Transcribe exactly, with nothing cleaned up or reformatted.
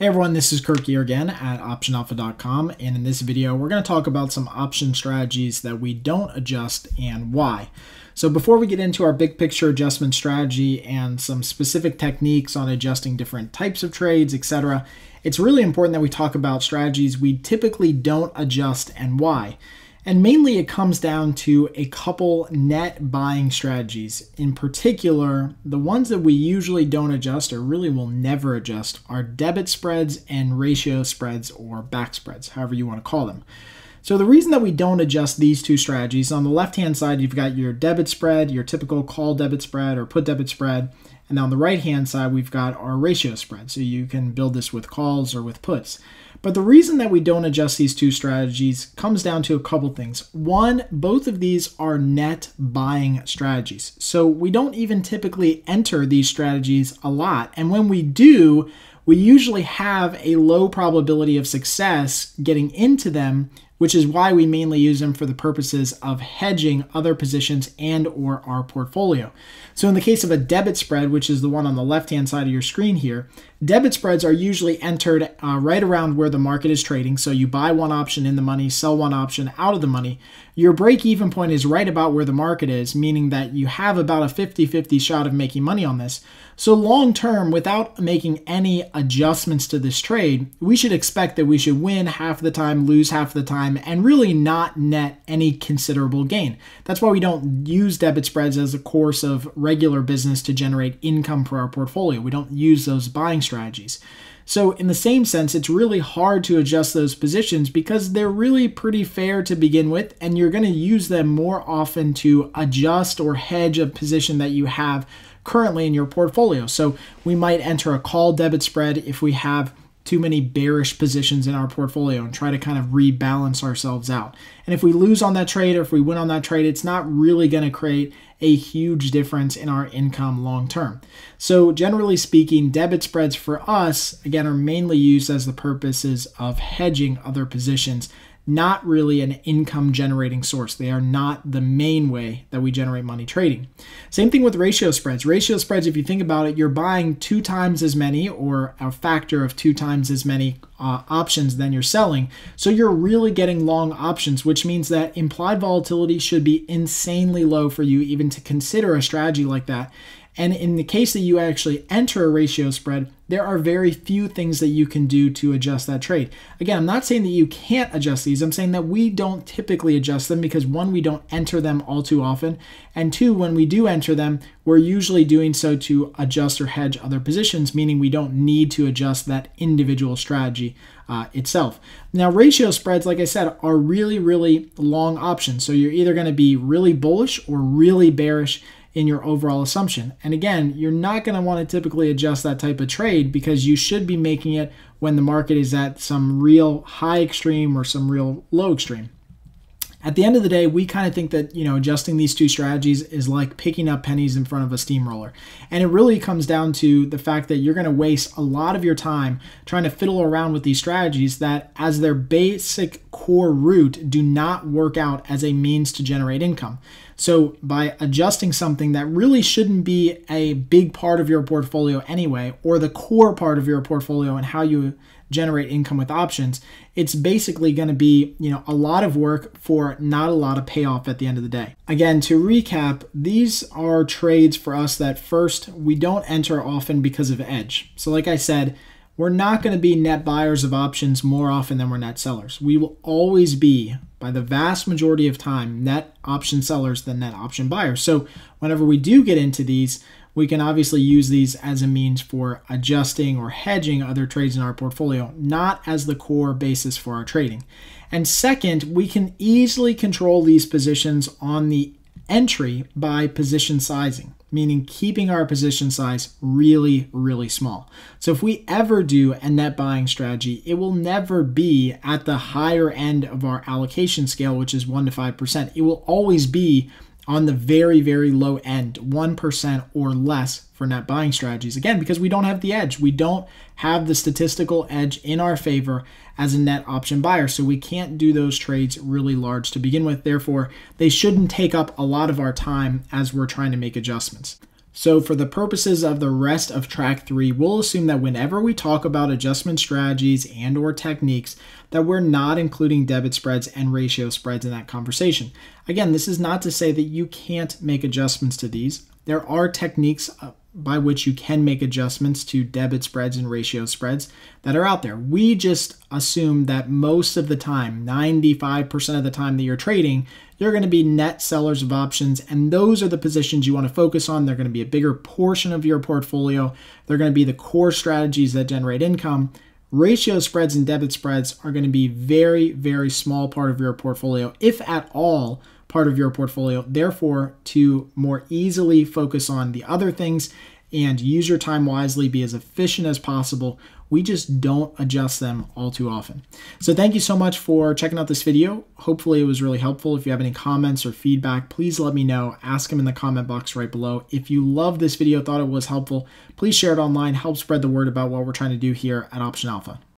Hey everyone, this is Kirk here again at option alpha dot com, and in this video we're going to talk about some option strategies that we don't adjust and why. So before we get into our big picture adjustment strategy and some specific techniques on adjusting different types of trades, et cetera, it's really important that we talk about strategies we typically don't adjust and why. And mainly it comes down to a couple net buying strategies. In particular, the ones that we usually don't adjust or really will never adjust are debit spreads and ratio spreads or back spreads, however you want to call them. So the reason that we don't adjust these two strategies, on the left-hand side, you've got your debit spread, your typical call debit spread or put debit spread. And on the right-hand side, we've got our ratio spread. So you can build this with calls or with puts. But the reason that we don't adjust these two strategies comes down to a couple things. One, both of these are net buying strategies. So we don't even typically enter these strategies a lot. And when we do, we usually have a low probability of success getting into them, which is why we mainly use them for the purposes of hedging other positions and or our portfolio. So in the case of a debit spread, which is the one on the left-hand side of your screen here, debit spreads are usually entered uh, right around where the market is trading. So you buy one option in the money, sell one option out of the money. Your break-even point is right about where the market is, meaning that you have about a fifty fifty shot of making money on this. So long-term, without making any adjustments to this trade, we should expect that we should win half the time, lose half the time, and really not net any considerable gain. That's why we don't use debit spreads as a course of regular business to generate income for our portfolio. We don't use those buying strategies. So in the same sense, it's really hard to adjust those positions because they're really pretty fair to begin with, and you're going to use them more often to adjust or hedge a position that you have currently in your portfolio. So we might enter a call debit spread if we have too many bearish positions in our portfolio and try to kind of rebalance ourselves out. And if we lose on that trade or if we win on that trade, it's not really going to create a huge difference in our income long term. So generally speaking, debit spreads for us, again, are mainly used as the purposes of hedging other positions, not really an income generating source. They are not the main way that we generate money trading. Same thing with ratio spreads. Ratio spreads, if you think about it, you're buying two times as many or a factor of two times as many uh, options than you're selling. So you're really getting long options, which means that implied volatility should be insanely low for you even to consider a strategy like that. And in the case that you actually enter a ratio spread, there are very few things that you can do to adjust that trade. Again, I'm not saying that you can't adjust these. I'm saying that we don't typically adjust them because, one, we don't enter them all too often. And two, when we do enter them, we're usually doing so to adjust or hedge other positions, meaning we don't need to adjust that individual strategy uh, itself. Now, ratio spreads, like I said, are really, really long options. So you're either going to be really bullish or really bearish in your overall assumption. And again, you're not going to want to typically adjust that type of trade because you should be making it when the market is at some real high extreme or some real low extreme. At the end of the day, we kind of think that, you know, adjusting these two strategies is like picking up pennies in front of a steamroller. And it really comes down to the fact that you're going to waste a lot of your time trying to fiddle around with these strategies that, as their basic core root, do not work out as a means to generate income. So by adjusting something that really shouldn't be a big part of your portfolio anyway, or the core part of your portfolio and how you generate income with options, it's basically going to be, you know, a lot of work for not a lot of payoff at the end of the day. Again, to recap, these are trades for us that, first, we don't enter often because of edge. So like I said, we're not going to be net buyers of options more often than we're net sellers. We will always be, by the vast majority of time, net option sellers than net option buyers. So whenever we do get into these, we can obviously use these as a means for adjusting or hedging other trades in our portfolio, not as the core basis for our trading. And second, we can easily control these positions on the entry by position sizing, meaning keeping our position size really, really small. So if we ever do a net buying strategy, it will never be at the higher end of our allocation scale, which is one to five percent. It will always be on the very, very low end, one percent or less for net buying strategies. Again, because we don't have the edge. We don't have the statistical edge in our favor as a net option buyer. So we can't do those trades really large to begin with. Therefore, they shouldn't take up a lot of our time as we're trying to make adjustments. So for the purposes of the rest of track three, we'll assume that whenever we talk about adjustment strategies and or techniques, that we're not including debit spreads and ratio spreads in that conversation. Again, this is not to say that you can't make adjustments to these. There are techniques by which you can make adjustments to debit spreads and ratio spreads that are out there. We just assume that most of the time, ninety-five percent of the time that you're trading, you're going to be net sellers of options, and those are the positions you want to focus on. They're going to be a bigger portion of your portfolio. They're going to be the core strategies that generate income. Ratio spreads and debit spreads are going to be very, very small part of your portfolio, if at all part of your portfolio, therefore to more easily focus on the other things and use your time wisely, be as efficient as possible. We just don't adjust them all too often. So thank you so much for checking out this video. Hopefully it was really helpful. If you have any comments or feedback, please let me know. Ask them in the comment box right below. If you loved this video, thought it was helpful, please share it online. Help spread the word about what we're trying to do here at Option Alpha.